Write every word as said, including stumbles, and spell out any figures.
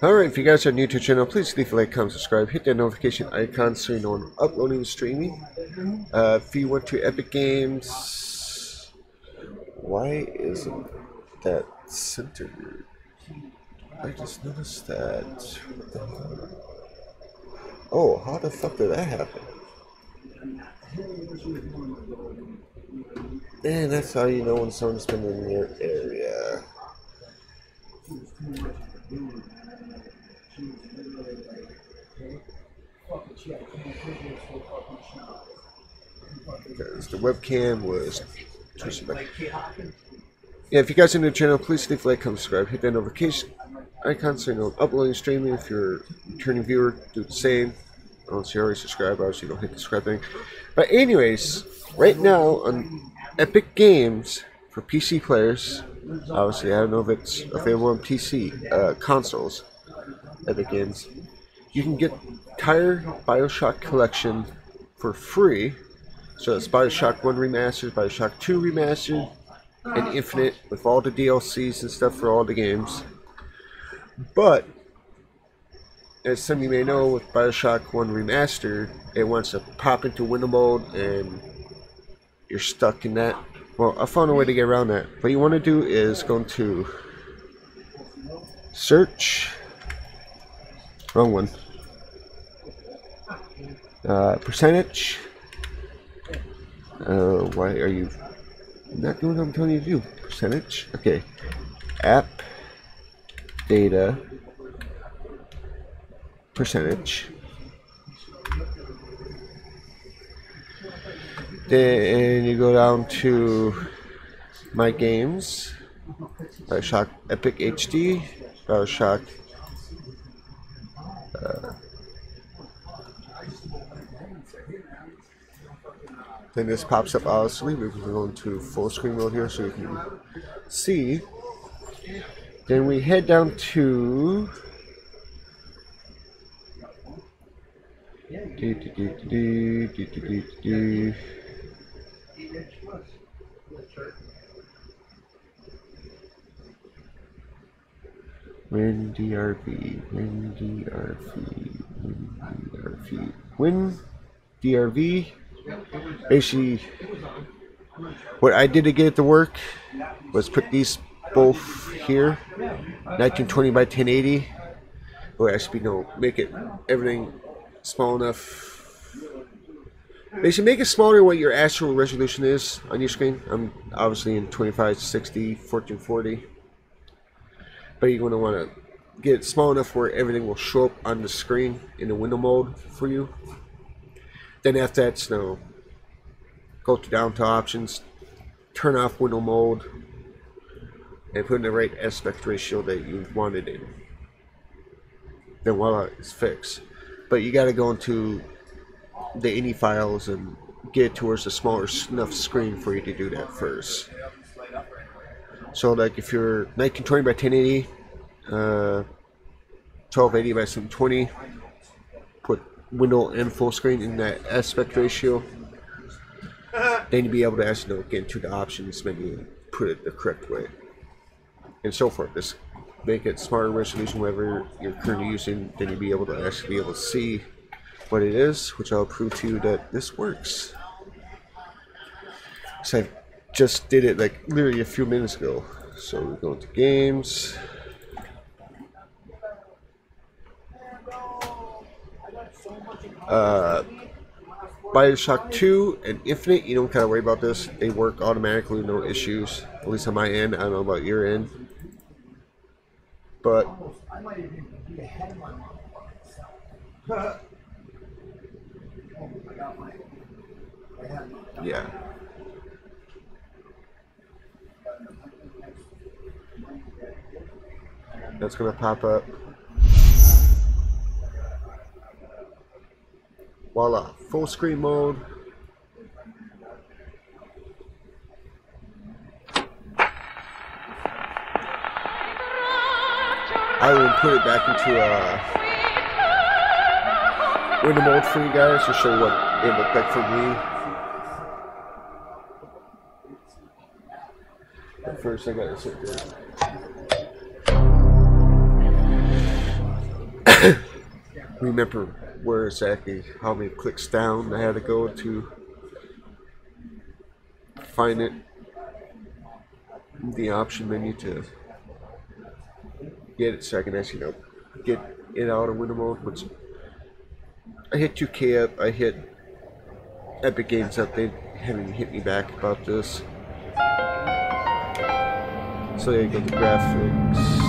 However, if you guys are new to the channel, please leave a like, comment, subscribe, hit that notification icon so you know I'm uploading and streaming. Uh, if you went to Epic Games, why isn't that centered? I just noticed that. What the hell? Oh, how the fuck did that happen? And that's how you know when someone's been in your area. Because the webcam was twisted back. Yeah, if you guys are new to the channel, please leave a like, comment, subscribe, hit that notification icon so you know I'm uploading, streaming. If you're a returning viewer, do the same. Unless you already subscribe, obviously you don't hit the subscribe thing. But anyways, right now on Epic Games for P C players, obviously I don't know if it's available on P C, uh, consoles, Epic Games, you can get entire Bioshock collection for free. So it's Bioshock one Remastered, Bioshock two Remastered, and Infinite with all the D L Cs and stuff for all the games. But as some of you may know, with Bioshock one Remastered, it wants to pop into window mode and you're stuck in that. Well, I found a way to get around that. What you want to do is go into search, wrong one, uh, percentage, uh, why are you not doing what I'm telling you to do? Percentage, okay, app, data, percentage. Then you go down to my games, Bioshock Epic H D, Bioshock uh, then this pops up. Obviously we can go into full screen mode here so you can see. Then we head down to Do, do, do, do, do, do, do, do. Win D R V, Win D R V, Win D R V, Win D R V. Basically, what I did to get it to work was put these both here, nineteen twenty by ten eighty. Or actually, no, make it everything small enough. Basically, make it smaller what your actual resolution is on your screen. I'm obviously in twenty-five sixty fourteen forty, but you're going to want to get it small enough where everything will show up on the screen in the window mode for you. Then after that, you know, go to down to options, turn off window mode, and put in the right aspect ratio that you wanted in. Then voila, it's fixed. But you got to go into the I N I files and get towards a smaller enough screen for you to do that first. So like if you're nineteen twenty by ten eighty, uh, twelve eighty by seven twenty, put window and full screen in that aspect ratio. Then you'll be able to actually, you know, get into the options menu, put it the correct way, and so forth. This make it smarter resolution, whatever you're currently using, then you'll be able to actually be able to see what it is, which I'll prove to you that this works. So I just did it like literally a few minutes ago. So we go to games. Uh, Bioshock two and Infinite, you don't kind of worry about this. They work automatically, no issues. At least on my end, I don't know about your end. But yeah, that's gonna pop up. Voila, full screen mode. I will put it back into uh, window mode for you guys to show what it looked like for me. But first, I gotta sit there. remember where exactly, how many clicks down I had to go to find it. The option menu to get it, so I can actually, you know, get it out of window mode. Which I hit two K up. I hit Epic Games up. They haven't hit me back about this. So there you go, the graphics.